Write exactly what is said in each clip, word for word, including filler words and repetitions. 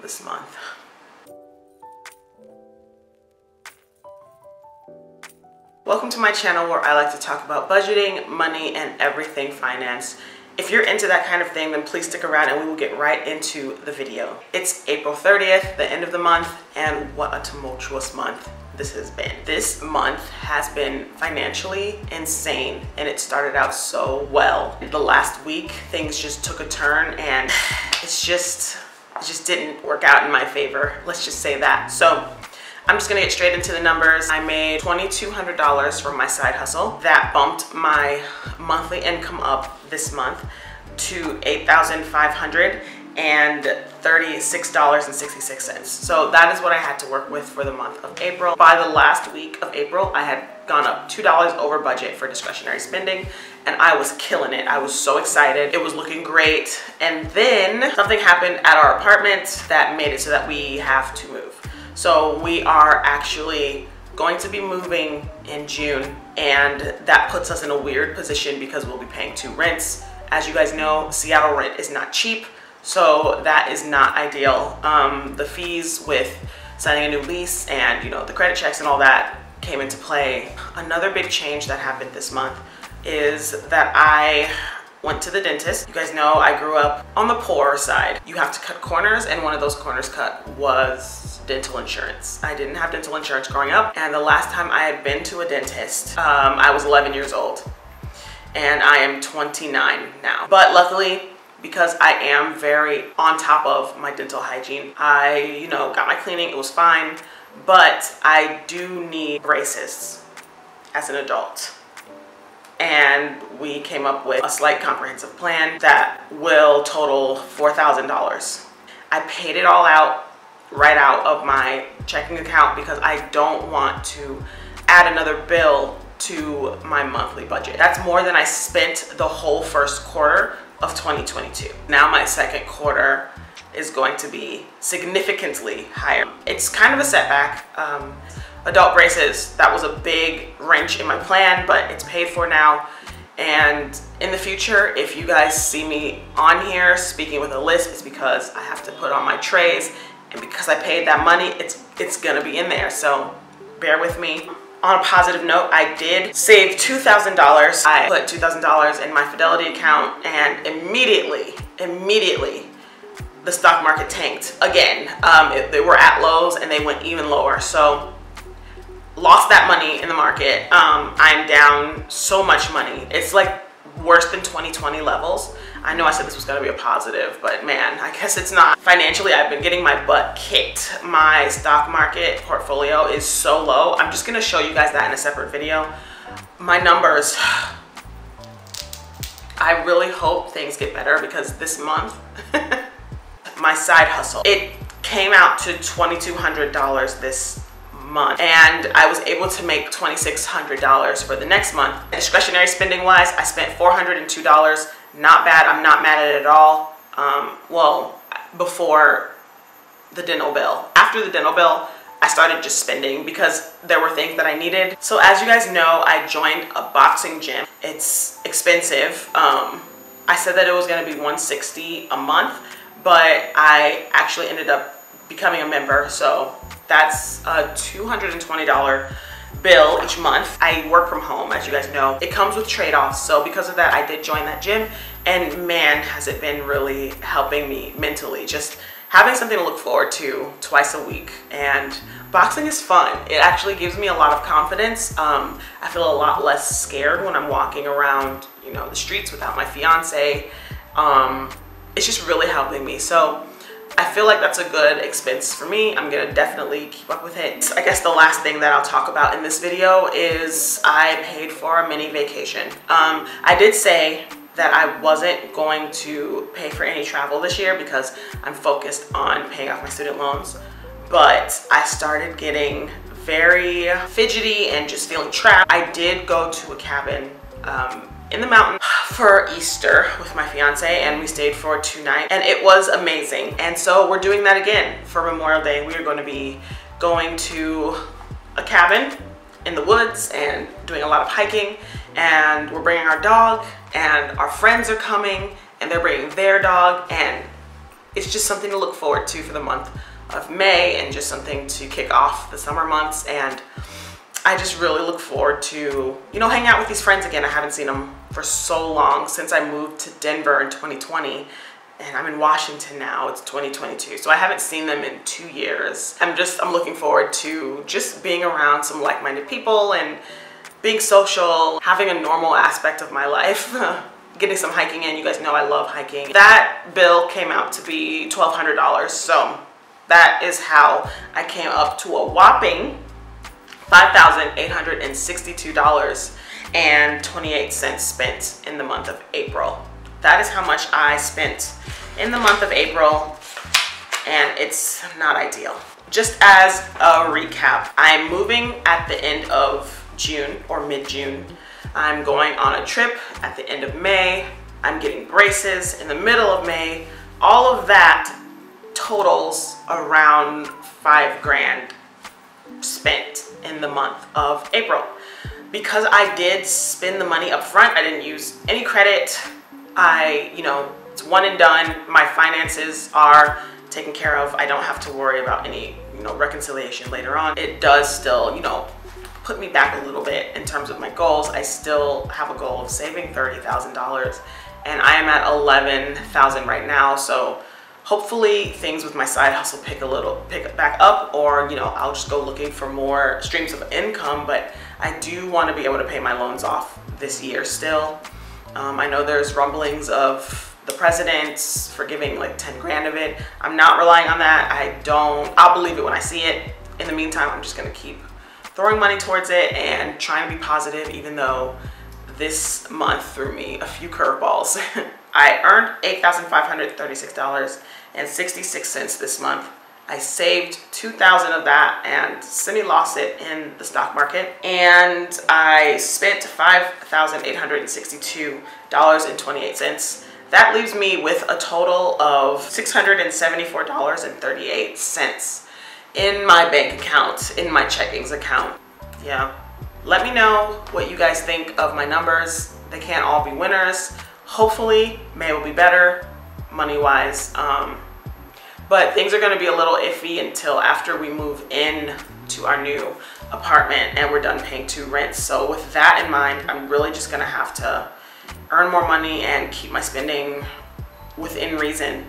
this month. Welcome to my channel where I like to talk about budgeting, money, and everything finance. If you're into that kind of thing, then please stick around and we will get right into the video. It's April thirtieth, the end of the month, and what a tumultuous month this has been. This month has been financially insane, and it started out so well. The last week, things just took a turn, and it's just, it just didn't work out in my favor. Let's just say that. So I'm just gonna get straight into the numbers. I made twenty-two hundred dollars from my side hustle. That bumped my monthly income up this month to eight thousand five hundred thirty-six dollars and sixty-six cents. So that is what I had to work with for the month of April. By the last week of April, I had gone up two dollars over budget for discretionary spending, and I was killing it. I was so excited. It was looking great. And then something happened at our apartment that made it so that we have to move. So we are actually going to be moving in June, and that puts us in a weird position because we'll be paying two rents. As you guys know, Seattle rent is not cheap, so that is not ideal. Um, the fees with signing a new lease and, you know, the credit checks and all that came into play. Another big change that happened this month is that I went to the dentist. You guys know I grew up on the poorer side. You have to cut corners, and one of those corners cut was dental insurance. I didn't have dental insurance growing up, and the last time I had been to a dentist, um, I was eleven years old, and I am twenty-nine now. But luckily, because I am very on top of my dental hygiene, I, you know, got my cleaning, it was fine, but I do need braces as an adult. And we came up with a slight comprehensive plan that will total four thousand dollars. I paid it all out right out of my checking account because I don't want to add another bill to my monthly budget. That's more than I spent the whole first quarter of twenty twenty-two. Now my second quarter is going to be significantly higher. It's kind of a setback. Um, Adult braces, that was a big wrench in my plan, but it's paid for now. And in the future, if you guys see me on here speaking with a lisp, it's because I have to put on my trays, and because I paid that money, it's it's gonna be in there, so bear with me. On a positive note, I did save two thousand dollars. I put two thousand dollars in my Fidelity account, and immediately, immediately, the stock market tanked again. Um, it, they were at lows, and they went even lower, so lost that money in the market. um I'm down so much money, it's like worse than twenty twenty levels. I know I said this was gonna be a positive, but man, I guess it's not. Financially, I've been getting my butt kicked. My stock market portfolio is so low. I'm just gonna show you guys that in a separate video. My numbers, I really hope things get better, because this month my side hustle, it came out to twenty-two hundred dollars this month, and I was able to make twenty-six hundred dollars for the next month. Discretionary spending wise, I spent four hundred two dollars. Not bad. I'm not mad at it at all. Um, well, before the dental bill. After the dental bill, I started just spending because there were things that I needed. So as you guys know, I joined a boxing gym. It's expensive. Um, I said that it was going to be one hundred sixty dollars a month, but I actually ended up becoming a member, so that's a two hundred twenty dollar bill each month. I work from home, as you guys know. It comes with trade-offs, so because of that, I did join that gym, and man, has it been really helping me mentally. Just having something to look forward to twice a week, and boxing is fun. It actually gives me a lot of confidence. Um, I feel a lot less scared when I'm walking around, you know, the streets without my fiance. Um, it's just really helping me. So I feel like that's a good expense for me. I'm gonna definitely keep up with it. I guess the last thing that I'll talk about in this video is I paid for a mini vacation. Um, I did say that I wasn't going to pay for any travel this year because I'm focused on paying off my student loans, but I started getting very fidgety and just feeling trapped. I did go to a cabin um, in the mountain for Easter with my fiance, and we stayed for two nights, and it was amazing. And so we're doing that again for Memorial Day. We are going to be going to a cabin in the woods and doing a lot of hiking, and we're bringing our dog, and our friends are coming, and they're bringing their dog, and it's just something to look forward to for the month of May, and just something to kick off the summer months. And I just really look forward to, you know, hanging out with these friends again. I haven't seen them for so long, since I moved to Denver in twenty twenty, and I'm in Washington now, it's twenty twenty-two. So I haven't seen them in two years. I'm just, I'm looking forward to just being around some like-minded people and being social, having a normal aspect of my life. Getting some hiking in. You guys know I love hiking. That bill came out to be twelve hundred dollars. So that is how I came up to a whopping five thousand eight hundred sixty-two dollars and twenty-eight cents spent in the month of April. That is how much I spent in the month of April, and it's not ideal. Just as a recap, I'm moving at the end of June or mid-June. I'm going on a trip at the end of May. I'm getting braces in the middle of May. All of that totals around five grand spent in the month of April. Because I did spend the money up front, I didn't use any credit. I, you know, it's one and done. My finances are taken care of. I don't have to worry about any, you know, reconciliation later on. It does still, you know, put me back a little bit in terms of my goals. I still have a goal of saving thirty thousand dollars, and I am at eleven thousand right now. So hopefully things with my side hustle pick a little, pick back up, or, you know, I'll just go looking for more streams of income. But I do want to be able to pay my loans off this year still. Um, I know there's rumblings of the president's forgiving like ten grand of it. I'm not relying on that. I don't, I'll believe it when I see it. In the meantime, I'm just going to keep throwing money towards it and trying to be positive, even though this month threw me a few curveballs. I earned eight thousand five hundred thirty-six dollars and sixty-six cents this month. I saved two thousand dollars of that and semi-lost it in the stock market. And I spent five thousand eight hundred sixty-two dollars and twenty-eight cents. That leaves me with a total of six hundred seventy-four dollars and thirty-eight cents in my bank account, in my checkings account. Yeah. Let me know what you guys think of my numbers. They can't all be winners. Hopefully May will be better money-wise. Um, but things are gonna be a little iffy until after we move in to our new apartment and we're done paying two rents. So with that in mind, I'm really just gonna have to earn more money and keep my spending within reason.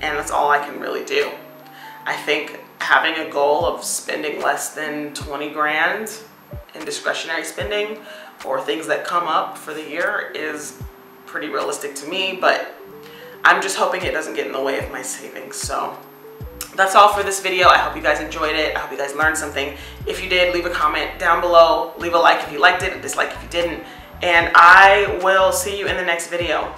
And that's all I can really do. I think having a goal of spending less than twenty grand in discretionary spending or things that come up for the year is pretty realistic to me, but I'm just hoping it doesn't get in the way of my savings. So that's all for this video. I hope you guys enjoyed it. I hope you guys learned something. If you did, leave a comment down below. Leave a like if you liked it, a dislike if you didn't, and I will see you in the next video.